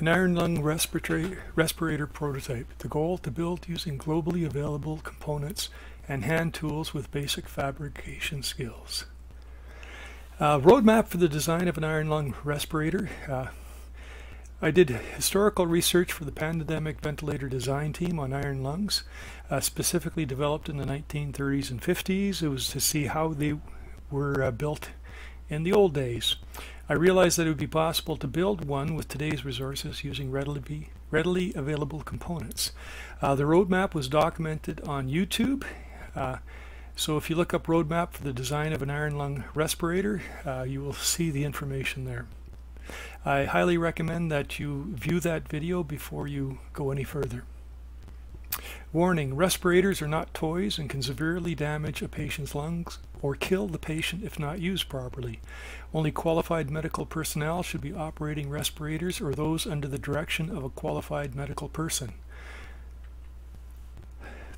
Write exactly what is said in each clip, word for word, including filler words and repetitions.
An iron lung respirator, respirator prototype. The goal to build using globally available components and hand tools with basic fabrication skills. Uh, roadmap for the design of an iron lung respirator. Uh, I did historical research for the pandemic ventilator design team on iron lungs, uh, specifically developed in the nineteen thirties and fifties. It was to see how they were uh, built in the old days. I realized that it would be possible to build one with today's resources using readily, readily available components. Uh, the roadmap was documented on YouTube. Uh, so if you look up roadmap for the design of an iron lung respirator, uh, you will see the information there. I highly recommend that you view that video before you go any further. Warning: respirators are not toys and can severely damage a patient's lungs or kill the patient if not used properly. Only qualified medical personnel should be operating respirators or those under the direction of a qualified medical person.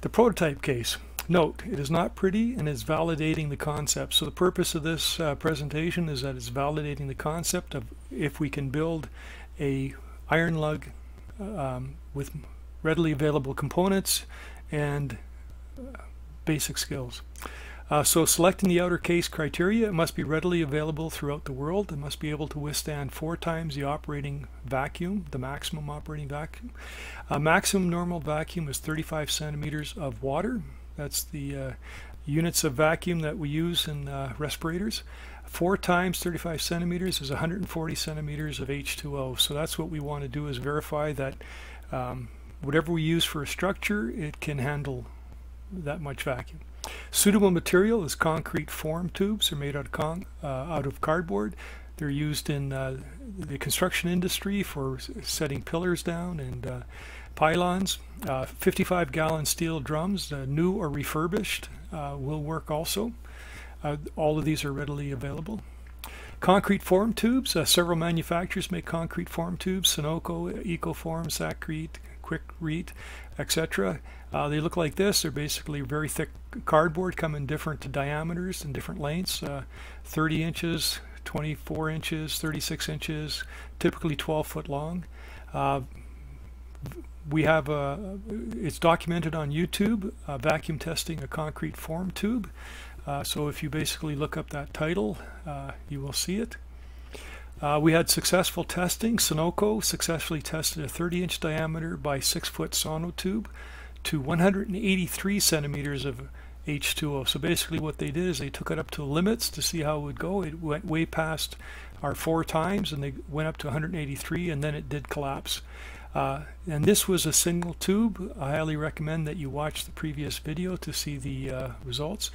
The prototype case. Note, it is not pretty and is validating the concept. So the purpose of this uh, presentation is that it's validating the concept of if we can build a iron lung um, with readily available components and uh, basic skills. Uh, so selecting the outer case criteria, it must be readily available throughout the world. It must be able to withstand four times the operating vacuum, the maximum operating vacuum. A maximum normal vacuum is thirty-five centimeters of water. That's the uh, units of vacuum that we use in uh, respirators. Four times thirty-five centimeters is one hundred forty centimeters of H two O. So that's what we want to do, is verify that um, whatever we use for a structure, it can handle that much vacuum. Suitable material is concrete form tubes. They're made out of, con uh, out of cardboard. They're used in uh, the construction industry for setting pillars down and uh, pylons. fifty-five gallon uh, steel drums, uh, new or refurbished, uh, will work also. Uh, all of these are readily available. Concrete form tubes. Uh, several manufacturers make concrete form tubes: Sunoco, Ecoform, Sacrete, Quick Read, et cetera. Uh, they look like this. They're basically very thick cardboard, come in different diameters and different lengths, uh, thirty inches, twenty-four inches, thirty-six inches, typically twelve foot long. Uh, we have a, it's documented on YouTube, uh, vacuum testing a concrete form tube. Uh, so if you basically look up that title, uh, you will see it. Uh, we had successful testing. Sunoco successfully tested a thirty inch diameter by six foot Sonotube to one hundred eighty-three centimeters of H two O. So basically what they did is they took it up to the limits to see how it would go. It went way past our four times and they went up to one hundred eighty-three, and then it did collapse. Uh, and this was a single tube. I highly recommend that you watch the previous video to see the uh, results.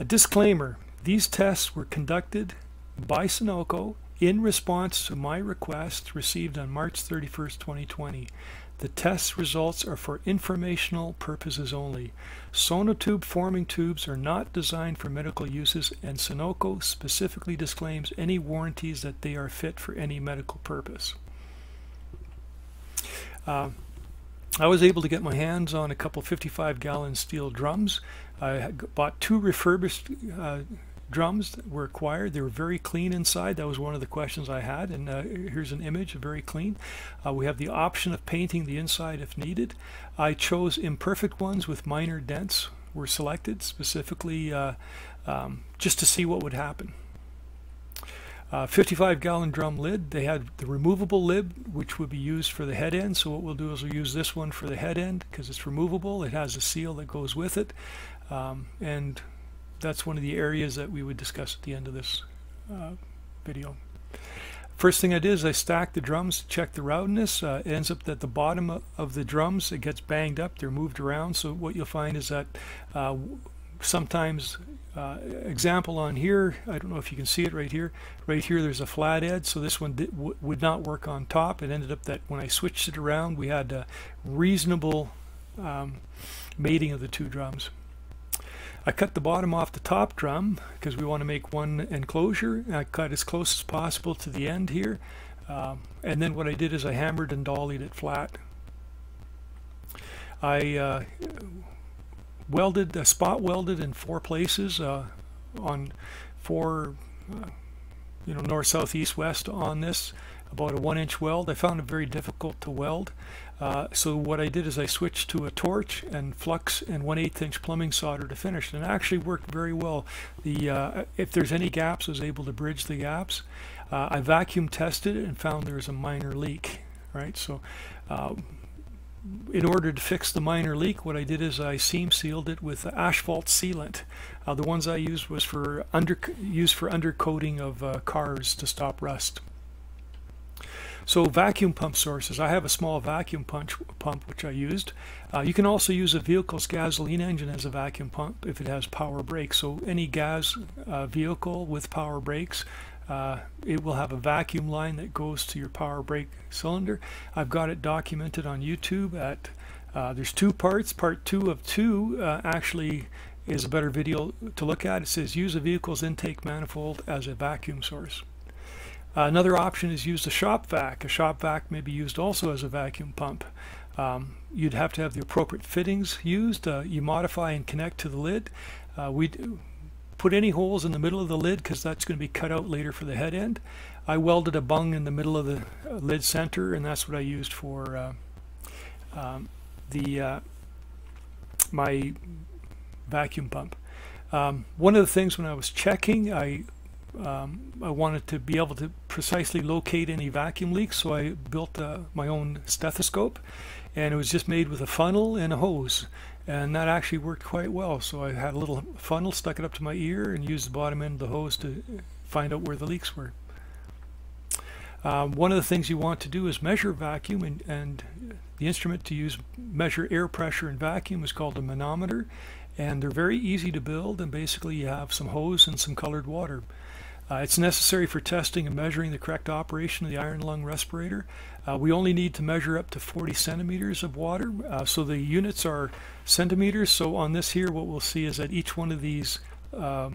A disclaimer: these tests were conducted by Sunoco in response to my request received on March thirty-first, twenty twenty. The test results are for informational purposes only. Sonotube forming tubes are not designed for medical uses, and Sunoco specifically disclaims any warranties that they are fit for any medical purpose. Uh, I was able to get my hands on a couple fifty-five gallon steel drums. I bought two refurbished uh, drums were acquired. They were very clean inside. That was one of the questions I had, and uh, here's an image, very clean. Uh, we have the option of painting the inside if needed. I chose imperfect ones with minor dents were selected specifically uh, um, just to see what would happen. Uh, fifty-five gallon drum lid. They had the removable lid, which would be used for the head end. So what we'll do is we'll use this one for the head end because it's removable. It has a seal that goes with it, um, and that's one of the areas that we would discuss at the end of this uh, video. First thing I did is I stacked the drums to check the roundness. Uh, it ends up that the bottom of the drums, it gets banged up, they're moved around. So what you'll find is that uh, sometimes, uh, example on here, I don't know if you can see it right here, right here there's a flat edge, so this one did, w would not work on top. It ended up that when I switched it around, we had a reasonable um, mating of the two drums. I cut the bottom off the top drum because we want to make one enclosure. I cut as close as possible to the end here, um, and then what I did is I hammered and dollied it flat. I uh, welded, uh, spot welded in four places uh, on four, uh, you know, north, south, east, west on this. about a one inch weld. I found it very difficult to weld. Uh, so what I did is I switched to a torch and flux and one eighth inch plumbing solder to finish, and it actually worked very well. The uh, if there's any gaps, I was able to bridge the gaps. Uh, I vacuum tested it and found there was a minor leak, right? So uh, in order to fix the minor leak, what I did is I seam sealed it with asphalt sealant. Uh, the ones I used was for under used for undercoating of uh, cars to stop rust. So vacuum pump sources. I have a small vacuum punch, pump which I used. Uh, you can also use a vehicle's gasoline engine as a vacuum pump if it has power brakes. So any gas uh, vehicle with power brakes, uh, it will have a vacuum line that goes to your power brake cylinder. I've got it documented on YouTube. At uh, there's two parts. Part two of two uh, actually is a better video to look at. It says use a vehicle's intake manifold as a vacuum source. Another option is use a shop vac. A shop vac may be used also as a vacuum pump. Um, you'd have to have the appropriate fittings used. Uh, you modify and connect to the lid. Uh, we put any holes in the middle of the lid because that's going to be cut out later for the head end. I welded a bung in the middle of the lid center, and that's what I used for uh, um, the uh, my vacuum pump. Um, one of the things when I was checking, I Um, I wanted to be able to precisely locate any vacuum leaks, so I built uh, my own stethoscope, and it was just made with a funnel and a hose, and that actually worked quite well. So I had a little funnel, stuck it up to my ear, and used the bottom end of the hose to find out where the leaks were. Um, one of the things you want to do is measure vacuum, and, and the instrument to use measure air pressure and vacuum is called a manometer, and they're very easy to build, and basically you have some hose and some colored water. Uh, it's necessary for testing and measuring the correct operation of the iron lung respirator. Uh, we only need to measure up to forty centimeters of water. Uh, so the units are centimeters. So on this here, what we'll see is that each one of these um,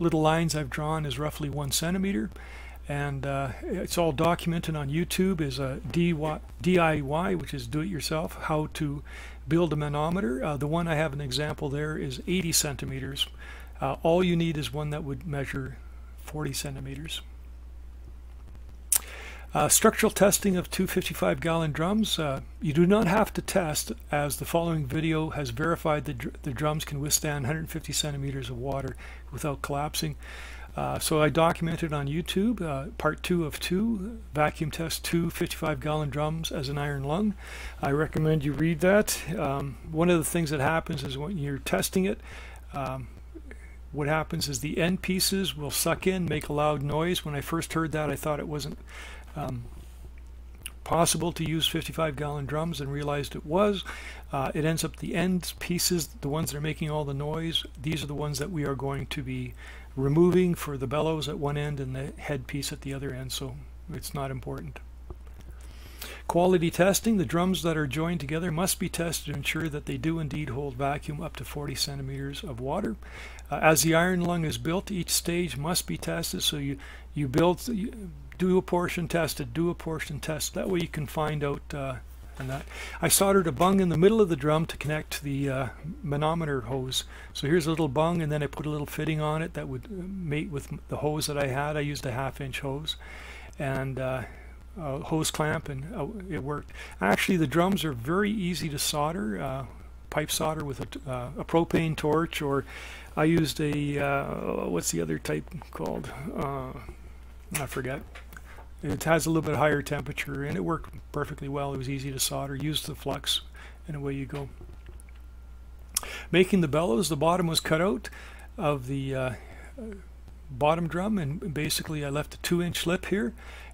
little lines I've drawn is roughly one centimeter. And uh, it's all documented on YouTube as a D I Y, which is do-it-yourself, how to build a manometer. Uh, the one I have an example there is eighty centimeters. Uh, all you need is one that would measure forty centimeters. Uh, structural testing of two fifty-five gallon drums. Uh, you do not have to test, as the following video has verified that dr the drums can withstand one hundred fifty centimeters of water without collapsing. Uh, so I documented on YouTube uh, part two of two, vacuum test two fifty-five gallon drums as an iron lung. I recommend you read that. Um, one of the things that happens is when you're testing it, um, what happens is the end pieces will suck in, make a loud noise. When I first heard that, I thought it wasn't um, possible to use fifty-five gallon drums, and realized it was. Uh, it ends up the end pieces, the ones that are making all the noise, these are the ones that we are going to be removing for the bellows at one end and the headpiece at the other end, so it's not important. Quality testing. The drums that are joined together must be tested to ensure that they do indeed hold vacuum up to forty centimeters of water. Uh, as the iron lung is built, each stage must be tested. So you, you build, you do a portion, test it, do a portion, test. That way you can find out uh, and that. I soldered a bung in the middle of the drum to connect to the uh, manometer hose. So here's a little bung, and then I put a little fitting on it that would mate with the hose that I had. I used a half inch hose. And uh, Uh, hose clamp, and uh, it worked. Actually, the drums are very easy to solder, uh, pipe solder with a, uh, a propane torch, or I used a uh, what's the other type called? Uh, I forget. It has a little bit higher temperature, and it worked perfectly well. It was easy to solder. Use the flux, and away you go. Making the bellows, the bottom was cut out of the uh, bottom drum, and basically I left a two inch lip here,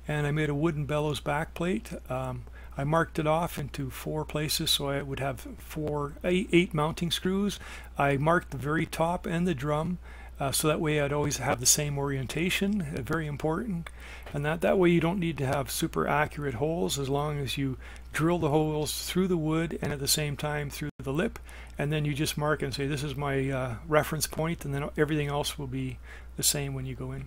and I made a wooden bellows back plate. Um, I marked it off into four places, so I would have four, eight, eight mounting screws. I marked the very top and the drum, uh, so that way I'd always have the same orientation, uh, very important. And that, that way you don't need to have super accurate holes, as long as you drill the holes through the wood and at the same time through the lip, and then you just mark and say, this is my uh, reference point, and then everything else will be the same when you go in.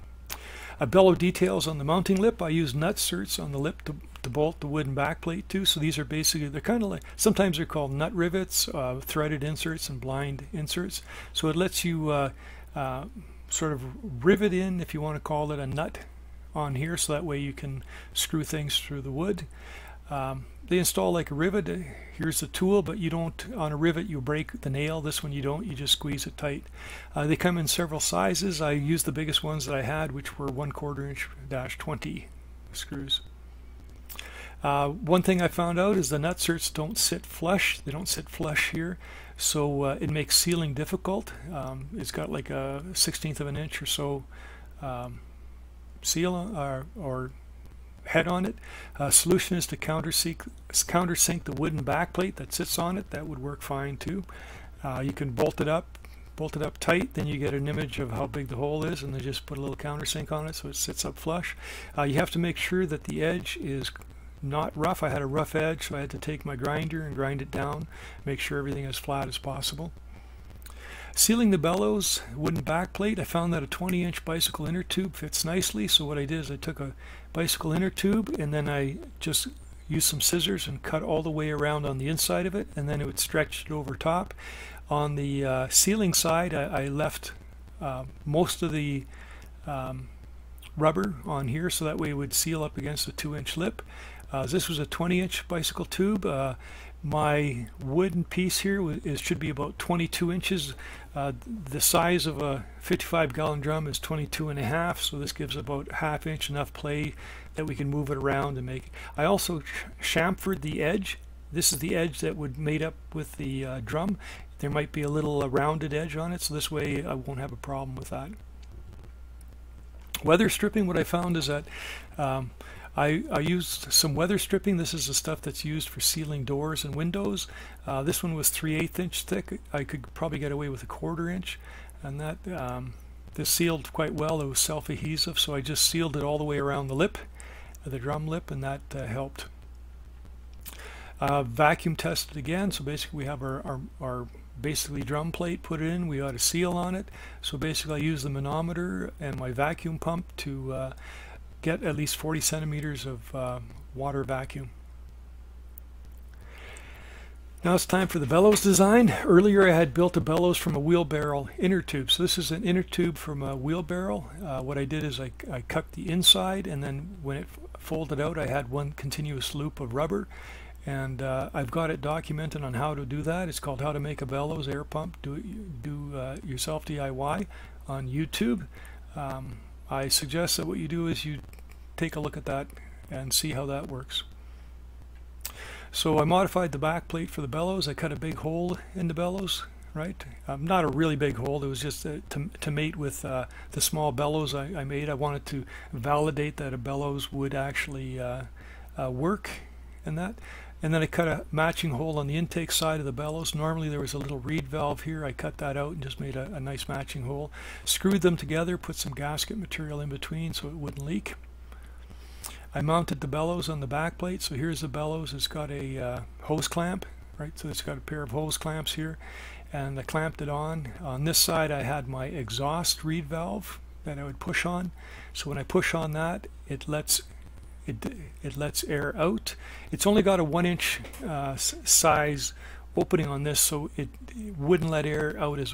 I bellow details on the mounting lip. I use nutserts on the lip to, to bolt the wooden backplate to. So these are basically, they're kind of like, sometimes they're called nut rivets, uh, threaded inserts and blind inserts. So it lets you uh, uh, sort of rivet in, if you want to call it, a nut on here, so that way you can screw things through the wood. Um, they install like a rivet. Here's the tool, but you don't, on a rivet you break the nail. This one you don't, you just squeeze it tight. Uh, they come in several sizes. I used the biggest ones that I had, which were one quarter inch dash twenty screws. Uh, one thing I found out is the nutserts don't sit flush. They don't sit flush here, so uh, it makes sealing difficult. Um, it's got like a sixteenth of an inch or so um, seal or, or head on it. Uh, solution is to countersink, countersink the wooden backplate that sits on it. That would work fine too. Uh, you can bolt it up, bolt it up tight, then you get an image of how big the hole is, and then just put a little countersink on it so it sits up flush. Uh, you have to make sure that the edge is not rough. I had a rough edge, so I had to take my grinder and grind it down, make sure everything is flat as possible. Sealing the bellows wooden backplate, I found that a twenty inch bicycle inner tube fits nicely, so what I did is I took a bicycle inner tube and then I just used some scissors and cut all the way around on the inside of it, and then it would stretch it over top. On the uh, sealing side, I, I left uh, most of the um, rubber on here, so that way it would seal up against the two inch lip. Uh, this was a twenty inch bicycle tube. Uh, my wooden piece here is, should be about twenty-two inches. Uh, the size of a fifty-five gallon drum is twenty-two and a half, so this gives about half inch enough play that we can move it around and make. I also chamfered the edge. This is the edge that would mate up with the uh, drum. There might be a little uh, rounded edge on it, so this way I won't have a problem with that. Weather stripping, what I found is that um, I, I used some weather stripping. This is the stuff that's used for sealing doors and windows. Uh, this one was three eighths inch thick. I could probably get away with a quarter inch, and that um, this sealed quite well. It was self-adhesive, so I just sealed it all the way around the lip, the drum lip, and that uh, helped. Uh, vacuum tested again, so basically we have our, our, our basically drum plate put in, we ought to seal on it. So basically I use the manometer and my vacuum pump to uh, get at least forty centimeters of uh, water vacuum. Now it's time for the bellows design. Earlier I had built a bellows from a wheelbarrow inner tube. So this is an inner tube from a wheelbarrow. Uh, what I did is I, I cut the inside, and then when it folded out I had one continuous loop of rubber. And uh, I've got it documented on how to do that. It's called How to Make a Bellows Air Pump Do, do uh, Yourself D I Y on YouTube. Um, I suggest that what you do is you take a look at that and see how that works. So I modified the back plate for the bellows. I cut a big hole in the bellows, right? Um, not a really big hole. It was just uh, to, to mate with uh, the small bellows I, I made. I wanted to validate that a bellows would actually uh, uh, work and that. And then I cut a matching hole on the intake side of the bellows. Normally there was a little reed valve here. I cut that out and just made a, a nice matching hole. Screwed them together, put some gasket material in between so it wouldn't leak. I mounted the bellows on the back plate. So here's the bellows. It's got a uh, hose clamp, right? So it's got a pair of hose clamps here. And I clamped it on. On this side I had my exhaust reed valve that I would push on. So when I push on that, it lets It, it lets air out. It's only got a one inch uh, size opening on this, so it, it wouldn't let air out as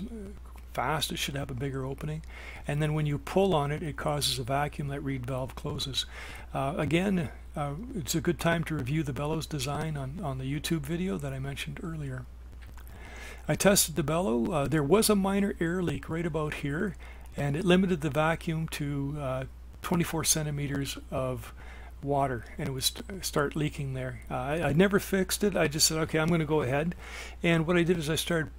fast. It should have a bigger opening. And then when you pull on it, it causes a vacuum. That reed valve closes. Uh, again, uh, it's a good time to review the bellows design on, on the YouTube video that I mentioned earlier. I tested the bellow. Uh, there was a minor air leak right about here, and it limited the vacuum to uh, twenty-four centimeters of water, and it would st start leaking there. Uh, I, I never fixed it. I just said, okay, I'm going to go ahead. And what I did is I started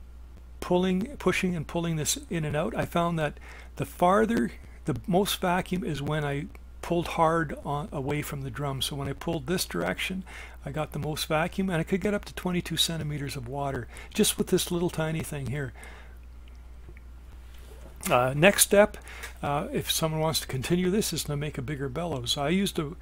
pulling, pushing and pulling this in and out. I found that the farther, the most vacuum is when I pulled hard on, away from the drum. So when I pulled this direction, I got the most vacuum, and I could get up to twenty-two centimeters of water just with this little tiny thing here. Uh, next step, uh, if someone wants to continue this, is to make a bigger bellows. I used a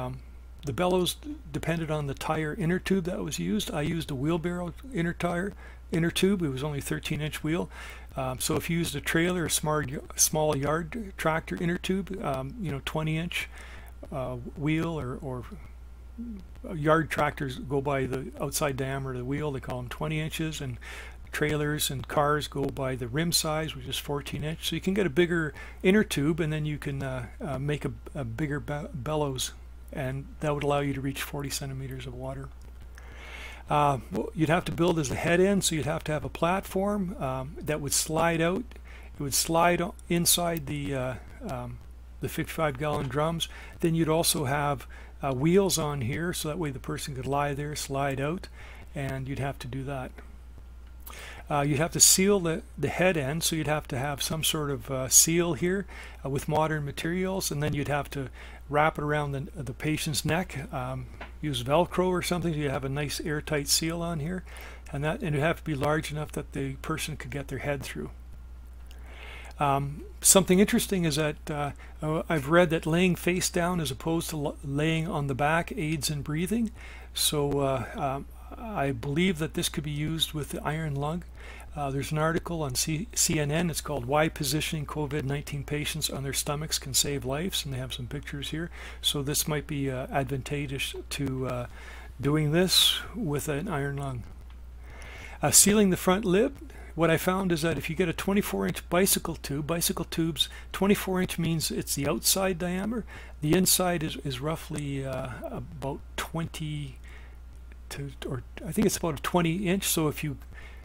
Um, the bellows depended on the tire inner tube that was used. I used a wheelbarrow inner tire, inner tube. It was only thirteen inch wheel. Um, so if you used a trailer, a small, small yard tractor inner tube, um, you know, twenty inch uh, wheel, or, or yard tractors go by the outside diameter of the wheel. They call them twenty inches, and trailers and cars go by the rim size, which is fourteen inch. So you can get a bigger inner tube, and then you can uh, uh, make a, a bigger be bellows, and that would allow you to reach forty centimeters of water. Uh, you'd have to build as a head end, so you'd have to have a platform um, that would slide out. It would slide inside the uh, um, the fifty-five gallon drums. Then you'd also have uh, wheels on here, so that way the person could lie there, slide out, and you'd have to do that. Uh, you'd have to seal the, the head end, so you'd have to have some sort of uh, seal here uh, with modern materials, and then you'd have to wrap it around the, the patient's neck, um, use Velcro or something, so you have a nice airtight seal on here, and that and it'd have to be large enough that the person could get their head through. Um, something interesting is that uh, I've read that laying face down as opposed to laying on the back aids in breathing, so uh, um, I believe that this could be used with the iron lung. Uh, there's an article on C CNN, it's called "Why Positioning COVID nineteen Patients on Their Stomachs Can Save Lives," and they have some pictures here. So this might be uh, advantageous to uh, doing this with an iron lung. Uh, sealing the front lip. What I found is that if you get a twenty-four inch bicycle tube, bicycle tubes, twenty-four inch means it's the outside diameter. The inside is, is roughly uh, about twenty to, or I think it's about a twenty inch. So if you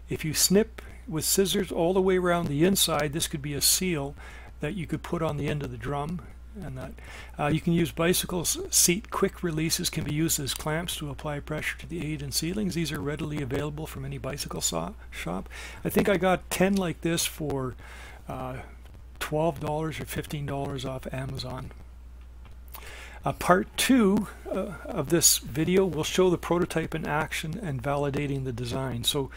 if you snip with scissors all the way around the inside, this could be a seal that you could put on the end of the drum. And that uh, you can use bicycles. Seat quick releases can be used as clamps to apply pressure to the aid and ceilings. These are readily available from any bicycle saw shop. I think I got ten like this for uh, twelve dollars or fifteen dollars off Amazon. Uh, part two uh, of this video will show the prototype in action and validating the design. So